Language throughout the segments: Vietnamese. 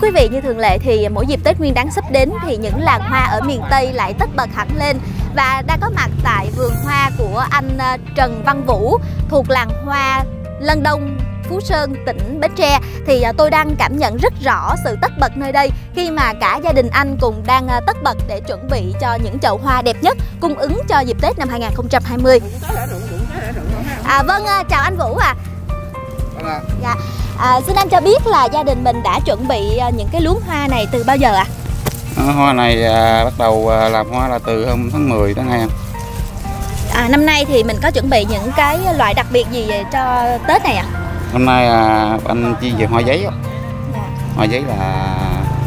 Thưa quý vị, như thường lệ thì mỗi dịp Tết Nguyên Đán sắp đến thì những làng hoa ở miền Tây lại tất bật hẳn lên. Và đang có mặt tại vườn hoa của anh Trần Văn Vũ thuộc làng hoa Lân Đông, Phú Sơn, tỉnh Bến Tre, thì tôi đang cảm nhận rất rõ sự tất bật nơi đây khi mà cả gia đình anh cùng đang tất bật để chuẩn bị cho những chậu hoa đẹp nhất cung ứng cho dịp Tết năm 2020. Vâng, chào anh Vũ ạ. Dạ. Xin anh cho biết là gia đình mình đã chuẩn bị những cái luống hoa này từ bao giờ ạ? Hoa này bắt đầu làm hoa là từ hôm tháng 10 tháng 2. Năm nay thì mình có chuẩn bị những cái loại đặc biệt gì cho Tết này ạ? Hôm nay anh chuyên về hoa giấy. Dạ. Hoa giấy là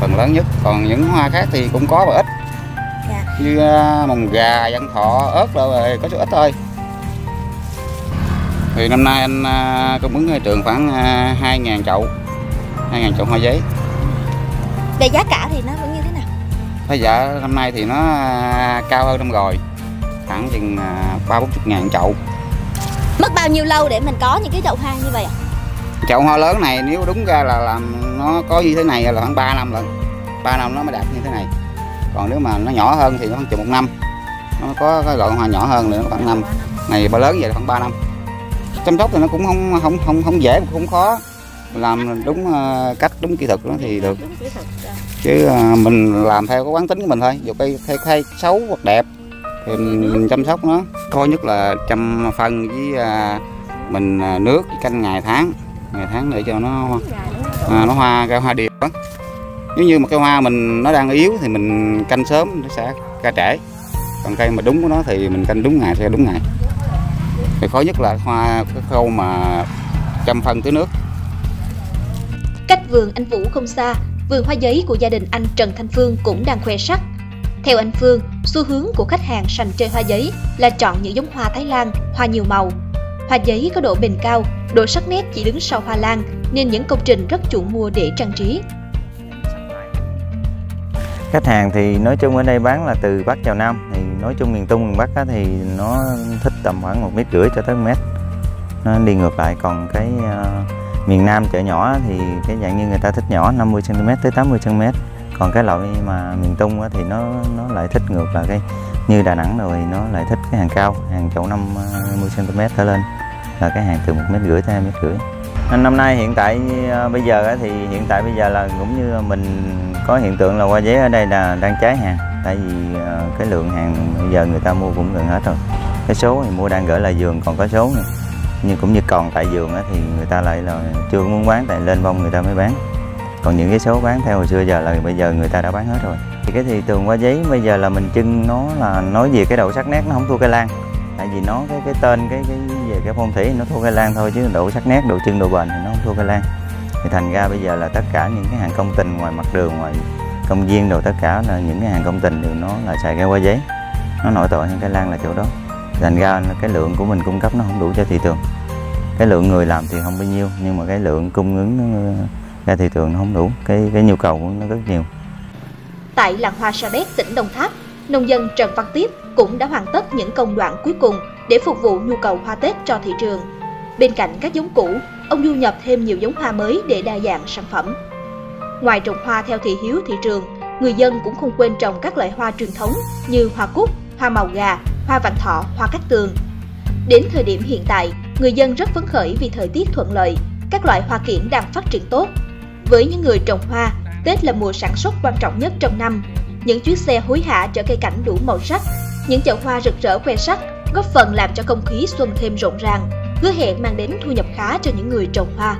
phần lớn nhất, còn những hoa khác thì cũng có và ít. Dạ. Như mồng gà, văn thọ, ớt đâu rồi, có chút ít thôi. Thì năm nay anh cung ứng thị trường khoảng 2.000 chậu, 2.000 chậu hoa giấy. Về giá cả thì nó vẫn như thế nào? Bây giờ năm nay thì nó cao hơn năm rồi, khoảng chừng 30-40.000 chậu. Mất bao nhiêu lâu để mình có những cái chậu hoa như vậy ạ? Chậu hoa lớn này nếu đúng ra là nó có như thế này là khoảng 3 năm lận, 3 năm nó mới đạt như thế này. Còn nếu mà nó nhỏ hơn thì nó khoảng chừng 1 năm. Nó có cái loại hoa nhỏ hơn nữa khoảng 5. Này ba lớn vậy là khoảng 3 năm. Chăm sóc thì nó cũng không dễ, không khó, làm đúng cách, đúng kỹ thuật nó thì được, chứ mình làm theo cái quán tính của mình thôi, dù cây thay xấu hoặc đẹp thì mình chăm sóc nó. Khó nhất là chăm phân với mình nước, canh ngày tháng để cho nó hoa ra hoa đều đó. Nếu như mà cái hoa mình nó đang yếu thì mình canh sớm nó sẽ ra trễ, còn cây mà đúng của nó thì mình canh đúng ngày sẽ đúng ngày. Thì khó nhất là hoa, cái khâu mà chăm phân tưới nước. Cách vườn anh Vũ không xa, vườn hoa giấy của gia đình anh Trần Thanh Phương cũng đang khoe sắc. Theo anh Phương, xu hướng của khách hàng sành chơi hoa giấy là chọn những giống hoa Thái Lan, hoa nhiều màu. Hoa giấy có độ bền cao, độ sắc nét chỉ đứng sau hoa lan nên những công trình rất chuộng mua để trang trí. Khách hàng thì nói chung ở đây bán là từ Bắc vào Nam, thì nói chung miền Trung miền Bắc á, thì nó thích tầm khoảng 1,5 m cho tới 1 m, nó đi ngược lại. Còn cái miền Nam chợ nhỏ thì cái dạng như người ta thích nhỏ 50 cm tới 80 cm, còn cái loại mà miền Trung á, thì nó lại thích ngược là cái như Đà Nẵng rồi, nó lại thích cái hàng cao, hàng chậu 50 cm trở lên là cái hàng từ 1,5 m tới 2,5 m. Năm nay hiện tại bây giờ thì hiện tại là cũng như mình có hiện tượng là hoa giấy ở đây là đang cháy hàng, tại vì cái lượng hàng bây giờ người ta mua cũng gần hết rồi. Cái số thì mua đang gửi lại vườn, còn có số nữa nhưng cũng như còn tại vườn thì người ta lại là chưa muốn bán, tại lên bông người ta mới bán. Còn những cái số bán theo hồi xưa giờ là bây giờ người ta đã bán hết rồi. Thì cái thị trường hoa giấy bây giờ là mình trưng nó là nói về cái độ sắc nét nó không thua cây lan, tại vì nó cái tên cái về cái phong thủy nó thua cây lan thôi, chứ độ sắc nét, độ trưng, độ bền thì nó không thua cây lan. Thì thành ra bây giờ là tất cả những cái hàng công trình ngoài mặt đường, ngoài công viên đồ, tất cả là những cái hàng công trình đều nó là xài cây hoa giấy, nó nổi trội hơn cây lan là chỗ đó. Thành ra cái lượng của mình cung cấp nó không đủ cho thị trường, cái lượng người làm thì không bao nhiêu nhưng mà cái lượng cung ứng ra thị trường nó không đủ, cái nhu cầu của nó rất nhiều. Tại làng hoa Sa Đéc, tỉnh Đồng Tháp, nông dân Trần Văn Tiếp cũng đã hoàn tất những công đoạn cuối cùng để phục vụ nhu cầu hoa Tết cho thị trường. Bên cạnh các giống cũ, ông du nhập thêm nhiều giống hoa mới để đa dạng sản phẩm. Ngoài trồng hoa theo thị hiếu thị trường, người dân cũng không quên trồng các loại hoa truyền thống như hoa cúc, hoa màu gà, hoa vạn thọ, hoa cát tường. Đến thời điểm hiện tại, người dân rất phấn khởi vì thời tiết thuận lợi, các loại hoa kiểng đang phát triển tốt. Với những người trồng hoa, Tết là mùa sản xuất quan trọng nhất trong năm. Những chuyến xe hối hả chở cây cảnh đủ màu sắc, những chậu hoa rực rỡ khoe sắc, góp phần làm cho không khí xuân thêm rộn ràng, hứa hẹn mang đến thu nhập khá cho những người trồng hoa.